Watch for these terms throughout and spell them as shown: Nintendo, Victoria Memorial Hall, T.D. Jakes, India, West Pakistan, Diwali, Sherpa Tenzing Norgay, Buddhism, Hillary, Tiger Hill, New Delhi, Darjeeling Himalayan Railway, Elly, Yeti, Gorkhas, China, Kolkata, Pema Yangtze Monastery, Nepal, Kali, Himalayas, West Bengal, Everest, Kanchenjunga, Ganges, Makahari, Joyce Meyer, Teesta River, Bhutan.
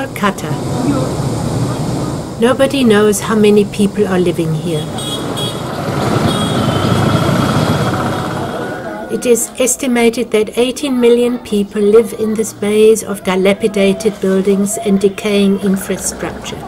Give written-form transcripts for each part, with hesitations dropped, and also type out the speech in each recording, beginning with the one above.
Kolkata. Nobody knows how many people are living here. It is estimated that 18 million people live in this maze of dilapidated buildings and decaying infrastructure.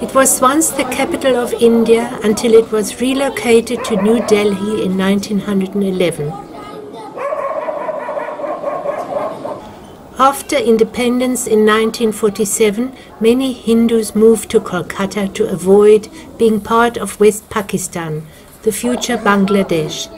It was once the capital of India until it was relocated to New Delhi in 1911. After independence in 1947, many Hindus moved to Kolkata to avoid being part of West Pakistan, the future Bangladesh.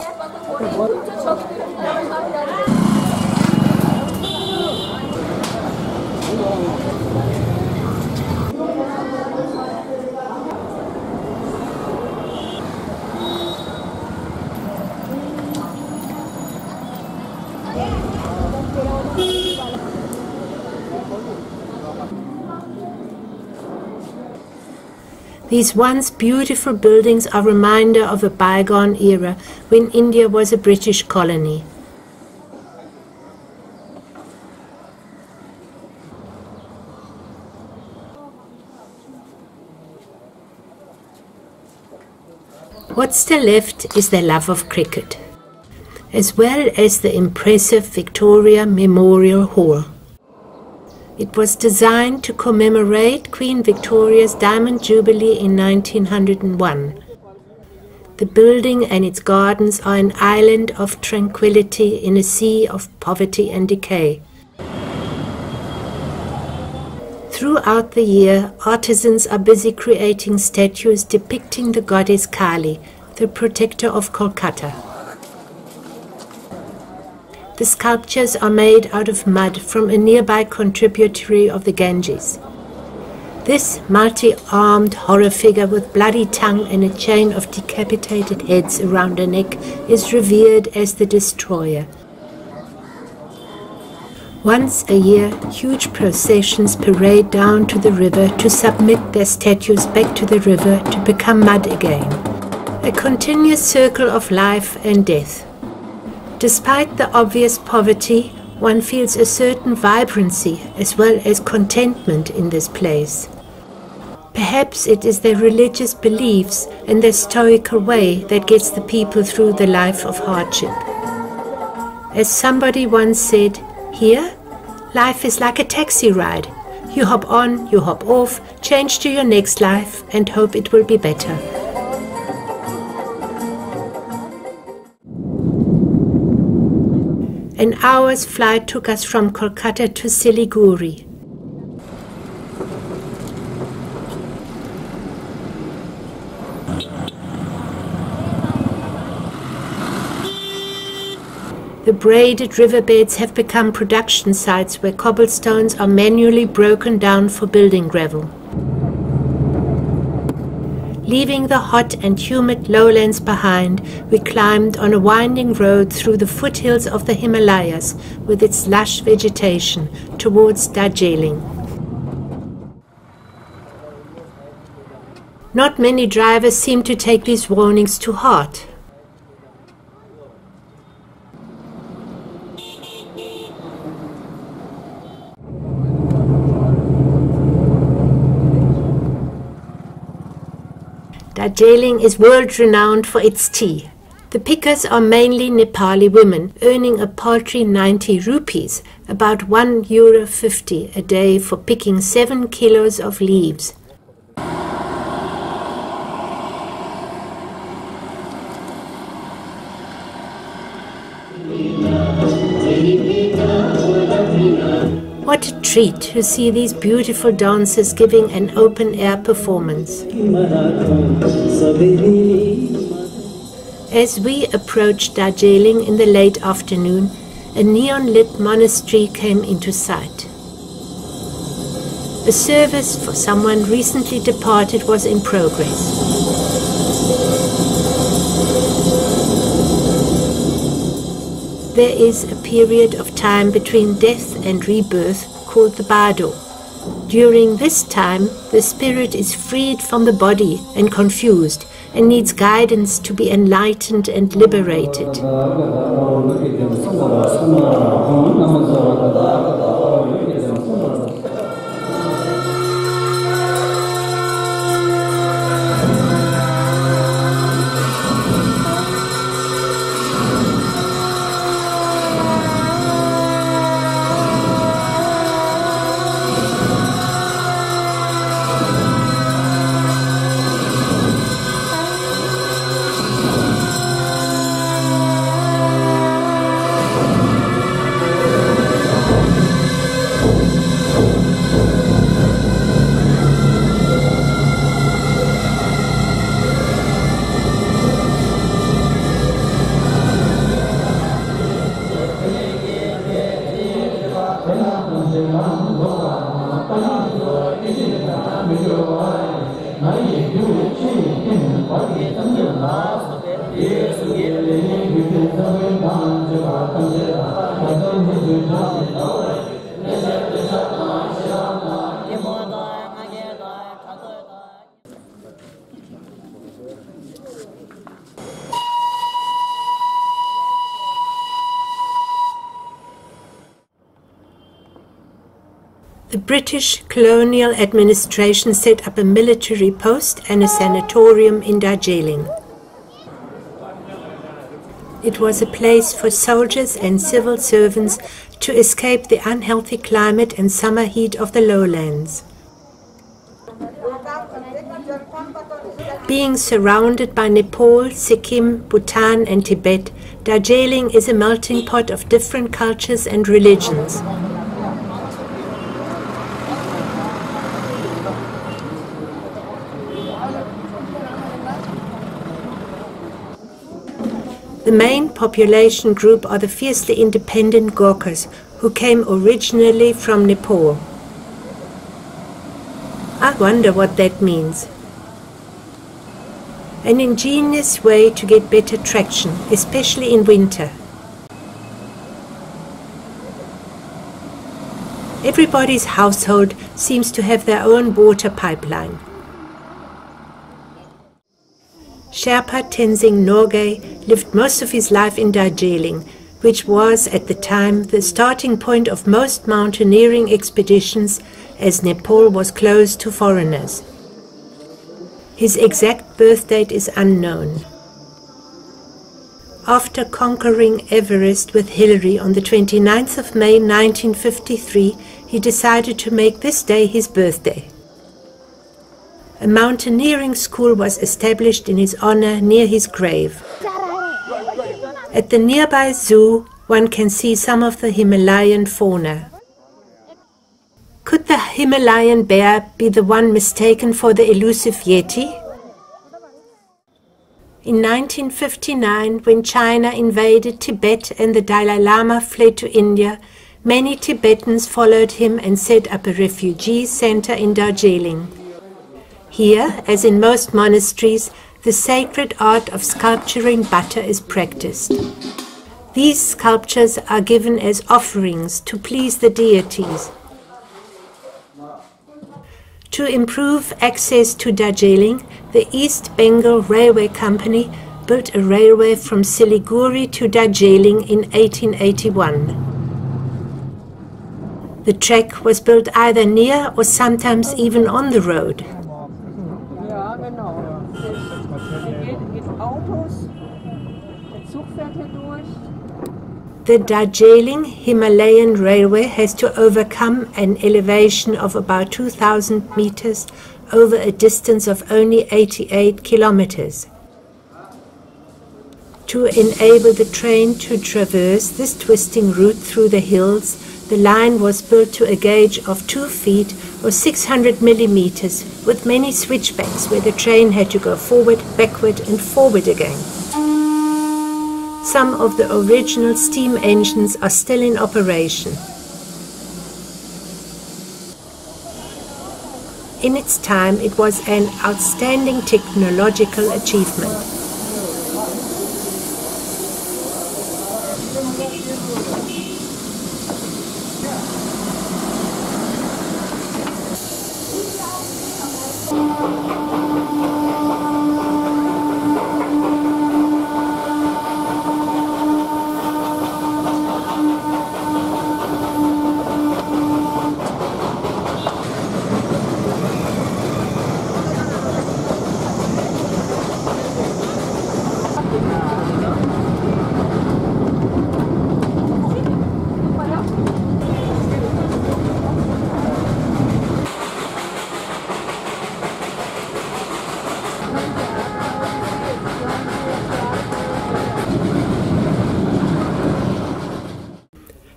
These once beautiful buildings are a reminder of a bygone era when India was a British colony. What's still left is their love of cricket, as well as the impressive Victoria Memorial Hall. It was designed to commemorate Queen Victoria's Diamond Jubilee in 1901. The building and its gardens are an island of tranquility in a sea of poverty and decay. Throughout the year, artisans are busy creating statues depicting the goddess Kali, the protector of Kolkata. The sculptures are made out of mud from a nearby contributory of the Ganges. This multi-armed horror figure with bloody tongue and a chain of decapitated heads around her neck is revered as the destroyer. Once a year, huge processions parade down to the river to submit their statues back to the river to become mud again. A continuous circle of life and death. Despite the obvious poverty, one feels a certain vibrancy as well as contentment in this place. Perhaps it is their religious beliefs and their stoical way that gets the people through the life of hardship. As somebody once said, here, life is like a taxi ride. You hop on, you hop off, change to your next life and hope it will be better. An hour's flight took us from Kolkata to Siliguri. The braided riverbeds have become production sites where cobblestones are manually broken down for building gravel. Leaving the hot and humid lowlands behind, we climbed on a winding road through the foothills of the Himalayas with its lush vegetation towards Darjeeling. Not many drivers seem to take these warnings to heart. Darjeeling is world-renowned for its tea. The pickers are mainly Nepali women, earning a paltry 90 rupees, about €1.50 a day for picking 7 kilos of leaves. What a treat to see these beautiful dancers giving an open-air performance. As we approached Darjeeling in the late afternoon, a neon-lit monastery came into sight. A service for someone recently departed was in progress. There is a period of time between death and rebirth called the bardo. During this time, the spirit is freed from the body and confused and needs guidance to be enlightened and liberated. The British colonial administration set up a military post and a sanatorium in Darjeeling. It was a place for soldiers and civil servants to escape the unhealthy climate and summer heat of the lowlands. Being surrounded by Nepal, Sikkim, Bhutan and Tibet, Darjeeling is a melting pot of different cultures and religions. The main population group are the fiercely independent Gorkhas, who came originally from Nepal. I wonder what that means. An ingenious way to get better traction, especially in winter. Everybody's household seems to have their own water pipeline. Sherpa Tenzing Norgay lived most of his life in Darjeeling, which was, at the time, the starting point of most mountaineering expeditions, as Nepal was closed to foreigners. His exact birth date is unknown. After conquering Everest with Hillary on the 29th of May 1953, he decided to make this day his birthday. A mountaineering school was established in his honor near his grave. At the nearby zoo, one can see some of the Himalayan fauna. Could the Himalayan bear be the one mistaken for the elusive Yeti? In 1959, when China invaded Tibet and the Dalai Lama fled to India, many Tibetans followed him and set up a refugee center in Darjeeling. Here, as in most monasteries, the sacred art of sculpturing butter is practiced. These sculptures are given as offerings to please the deities. To improve access to Darjeeling, the East Bengal Railway Company built a railway from Siliguri to Darjeeling in 1881. The track was built either near or sometimes even on the road. The Darjeeling Himalayan Railway has to overcome an elevation of about 2,000 meters over a distance of only 88 kilometers. To enable the train to traverse this twisting route through the hills, the line was built to a gauge of 2 feet or 600 millimeters, with many switchbacks where the train had to go forward, backward and forward again. Some of the original steam engines are still in operation. In its time, it was an outstanding technological achievement.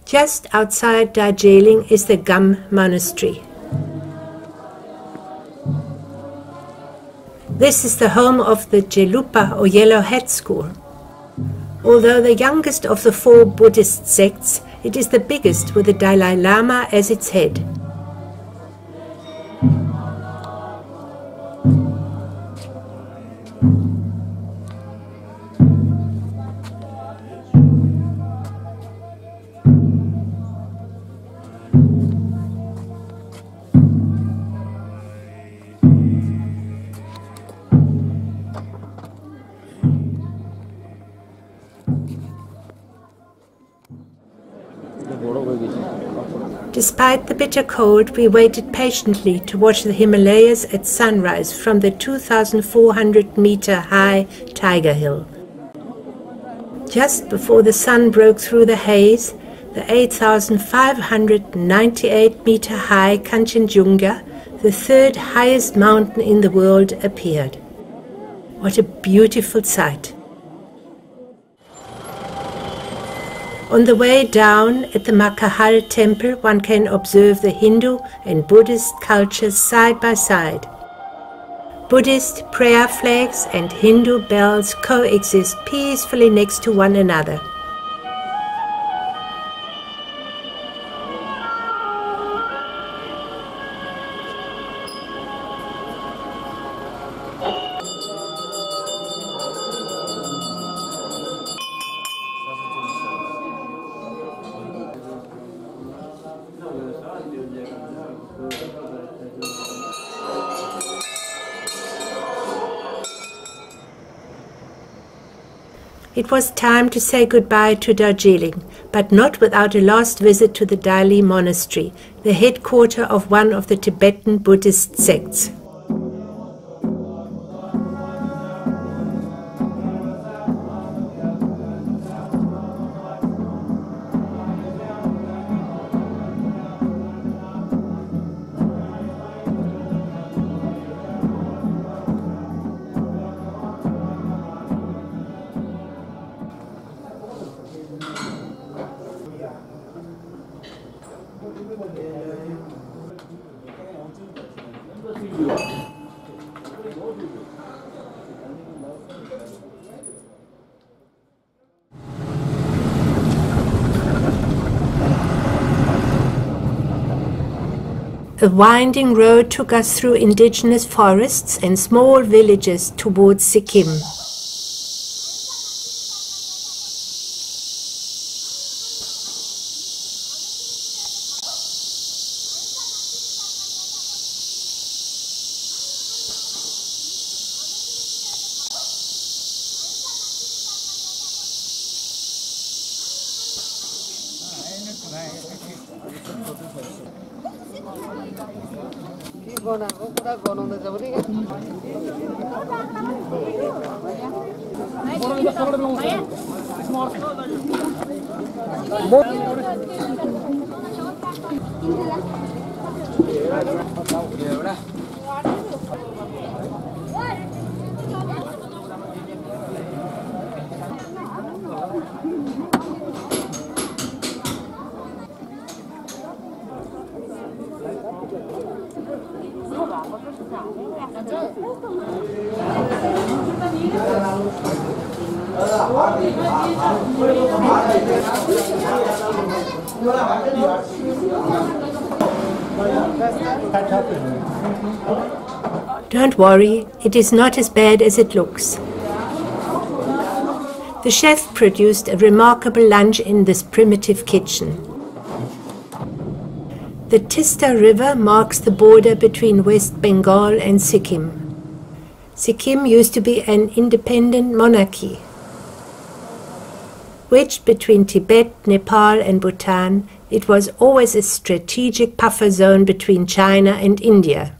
Just outside Darjeeling is the Gom Monastery. This is the home of the Gelupa or Yellow Hat school. Although the youngest of the four Buddhist sects, it is the biggest with the Dalai Lama as its head. Despite the bitter cold, we waited patiently to watch the Himalayas at sunrise from the 2,400-meter-high Tiger Hill. Just before the sun broke through the haze, the 8,598-meter-high Kanchenjunga, the third highest mountain in the world, appeared. What a beautiful sight! On the way down, at the Makahari temple, one can observe the Hindu and Buddhist cultures side by side. Buddhist prayer flags and Hindu bells coexist peacefully next to one another. It was time to say goodbye to Darjeeling, but not without a last visit to the Dali Monastery, the headquarters of one of the Tibetan Buddhist sects. A winding road took us through indigenous forests and small villages towards Sikkim. Don't worry, it is not as bad as it looks. The chef produced a remarkable lunch in this primitive kitchen. The Teesta River marks the border between West Bengal and Sikkim. Sikkim used to be an independent monarchy, which between Tibet, Nepal and Bhutan, it was always a strategic buffer zone between China and India.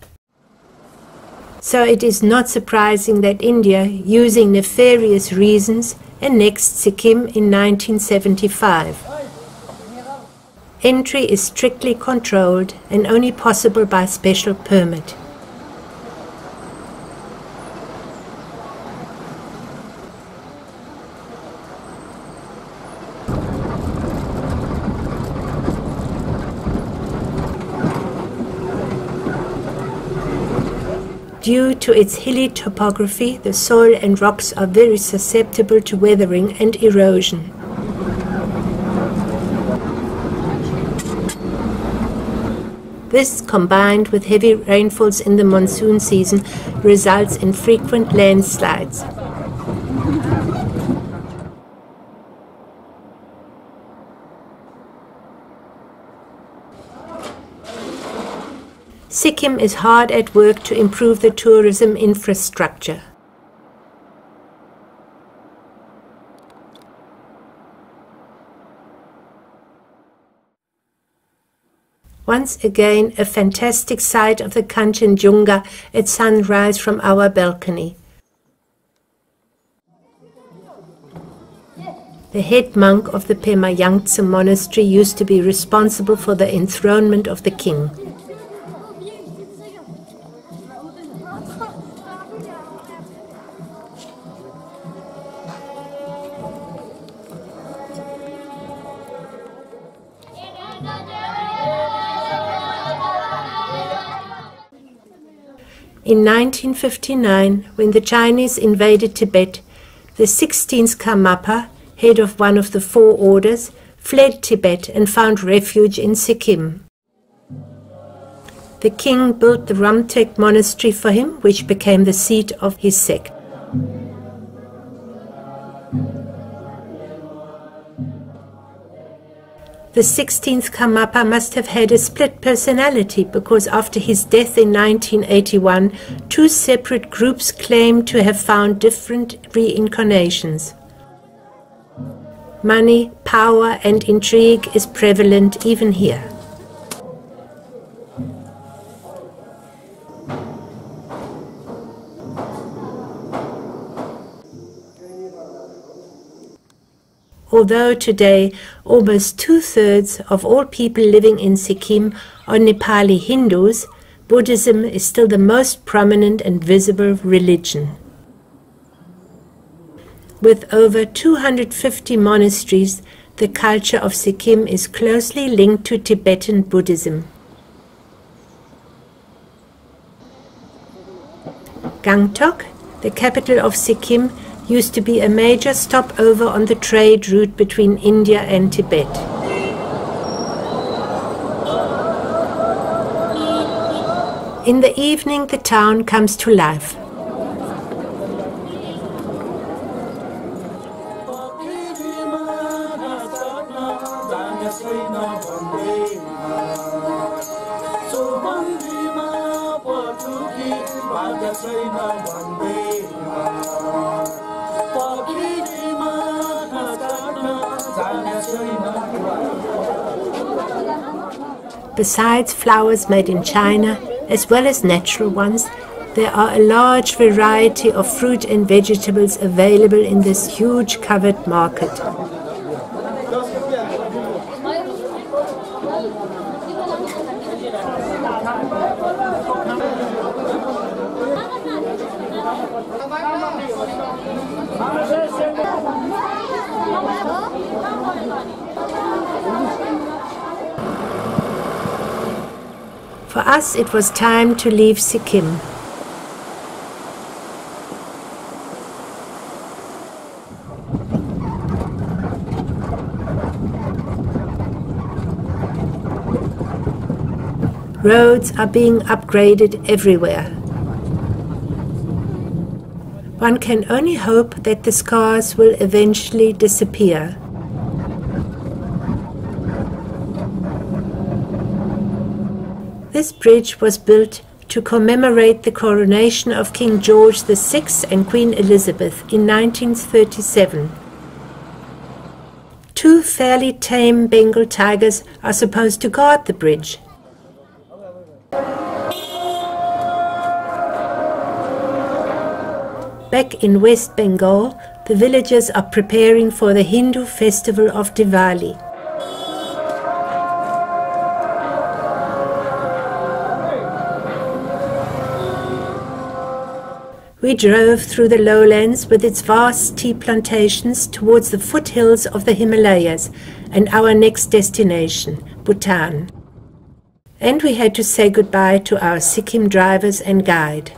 So it is not surprising that India, using nefarious reasons, annexed Sikkim in 1975. Entry is strictly controlled and only possible by special permit. Due to its hilly topography, the soil and rocks are very susceptible to weathering and erosion. This, combined with heavy rainfalls in the monsoon season, results in frequent landslides. Sikkim is hard at work to improve the tourism infrastructure. Once again, a fantastic sight of the Kanchenjunga at sunrise from our balcony. The head monk of the Pema Yangtze Monastery used to be responsible for the enthronement of the king. In 1959, when the Chinese invaded Tibet, the 16th Karmapa, head of one of the four orders, fled Tibet and found refuge in Sikkim. The king built the Rumtek Monastery for him, which became the seat of his sect. The 16th Karmapa must have had a split personality because after his death in 1981, two separate groups claimed to have found different reincarnations. Money, power and intrigue is prevalent even here. Although today almost two-thirds of all people living in Sikkim are Nepali Hindus, Buddhism is still the most prominent and visible religion. With over 250 monasteries, the culture of Sikkim is closely linked to Tibetan Buddhism. Gangtok, the capital of Sikkim, used to be a major stopover on the trade route between India and Tibet. In the evening, the town comes to life. Besides flowers made in China, as well as natural ones, there are a large variety of fruit and vegetables available in this huge covered market. For us, it was time to leave Sikkim. Roads are being upgraded everywhere. One can only hope that the scars will eventually disappear. This bridge was built to commemorate the coronation of King George VI and Queen Elizabeth in 1937. Two fairly tame Bengal tigers are supposed to guard the bridge. Back in West Bengal, the villagers are preparing for the Hindu festival of Diwali. We drove through the lowlands with its vast tea plantations towards the foothills of the Himalayas and our next destination, Bhutan. And we had to say goodbye to our Sikkim drivers and guide.